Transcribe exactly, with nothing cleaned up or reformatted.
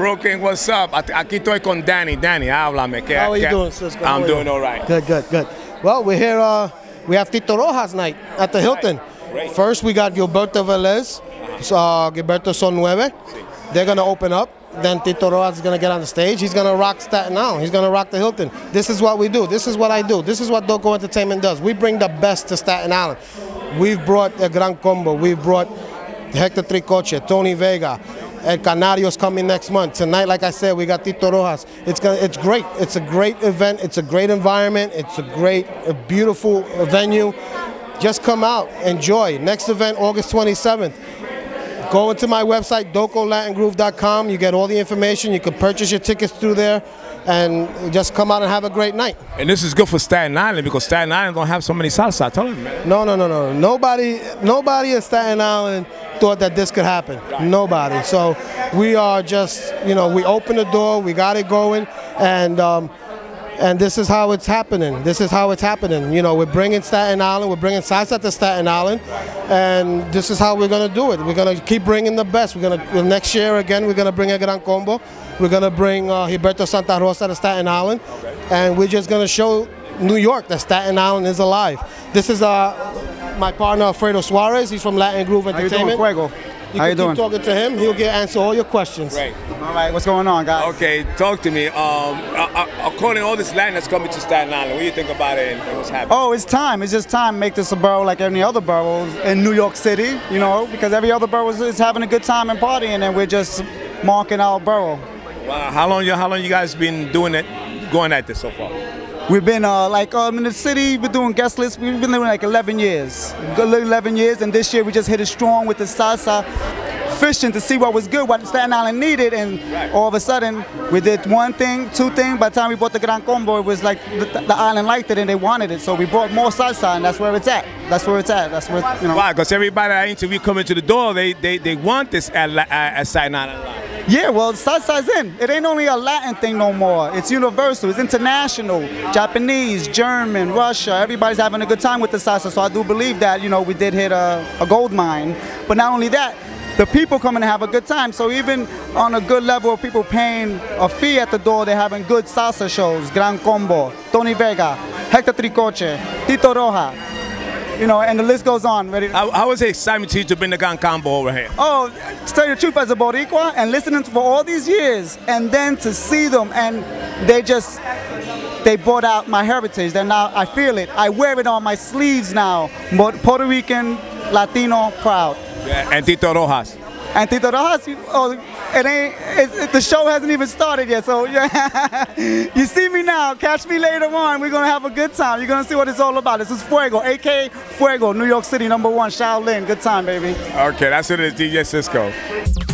Brooklyn, what's up? Aquí estoy con Danny. Danny, háblame. Que, How are you que, doing, Cisco? I'm doing all right. Good, good, good. Well, we're here. Uh, we have Tito Rojas night at the Hilton. Right. Great. First, we got Gilberto Velez, uh, Gilberto Sonueve. Si. They're going to open up. Then Tito Rojas is going to get on the stage. He's going to rock Staten Island. He's going to rock the Hilton. This is what we do. This is what I do. This is what Doco Entertainment does. We bring the best to Staten Island. We've brought the Gran Combo. We've brought Hector Tricoche, Tony Vega. El Canario's coming next month. Tonight, like I said, we got Tito Rojas. It's, gonna, it's great. It's a great event. It's a great environment. It's a great, a beautiful venue. Just come out. Enjoy. Next event, August twenty-seventh. Go into my website, doco latin groove dot com. You get all the information. You can purchase your tickets through there, and just come out and have a great night. And this is good for Staten Island, because Staten Island don't have so many salsa. I tell you, man. No, no, no, no. Nobody, nobody in Staten Island thought that this could happen. Right. Nobody. So we are just, you know, we open the door. We got it going, and. Um, And this is how it's happening. This is how it's happening. You know, we're bringing Staten Island, we're bringing salsa to Staten Island, and this is how we're gonna do it. We're gonna keep bringing the best. We're gonna next year again. We're gonna bring a Gran Combo. We're gonna bring uh, Gilberto Santa Rosa to Staten Island, and we're just gonna show New York that Staten Island is alive. This is uh, my partner Alfredo Suarez. He's from Latin Groove Entertainment. How you doing, Fuego? You How can you keep doing? Talking to him. He'll get answer all your questions. Right. All right. What's going on, guys? Okay, talk to me. Um, uh, uh, according to all this land that's coming to Staten Island, what do you think about it and what's happening? Oh, it's time. It's just time. Make this a borough like any other borough in New York City. You know, because every other borough is having a good time and partying, and we're just marking our borough. Wow. How long? You, how long you guys been doing it? Going at this so far? We've been uh, like um, in the city, we've been doing guest lists, we've been doing like eleven years, eleven years, and this year we just hit it strong with the salsa, fishing to see what was good, what Staten Island needed, and all of a sudden we did one thing, two things. By the time we bought the Gran Combo, it was like the, the island liked it and they wanted it, so we brought more salsa, and that's where it's at. That's where it's at. That's where, you know. Wow, because everybody I interview coming to the door, they, they, they want this at, at Staten Island. Yeah, well, salsa's in. It ain't only a Latin thing no more. It's universal. It's international. Japanese, German, Russia. Everybody's having a good time with the salsa. So I do believe that, you know, we did hit a, a gold mine. But not only that, the people coming to have a good time. So even on a good level of people paying a fee at the door, they're having good salsa shows. Gran Combo, Tony Vega, Hector Tricoche, Tito Rojas. You know, and the list goes on. Ready? How, how was the excitement to you to bring the Gran Combo over here? Oh, to tell you the truth, as a Boricua, and listening for all these years, and then to see them, and they just, they brought out my heritage. Then now I feel it. I wear it on my sleeves now. Puerto Rican, Latino, proud. Yeah, and Tito Rojas. And Tito Rojas, oh, it ain't, it, it, the show hasn't even started yet, so yeah. You see me now, catch me later on, we're going to have a good time. You're going to see what it's all about. This is Fuego, a k a. Fuego, New York City number one, Shaolin. Good time, baby. Okay, that's it, it's D J Cisco.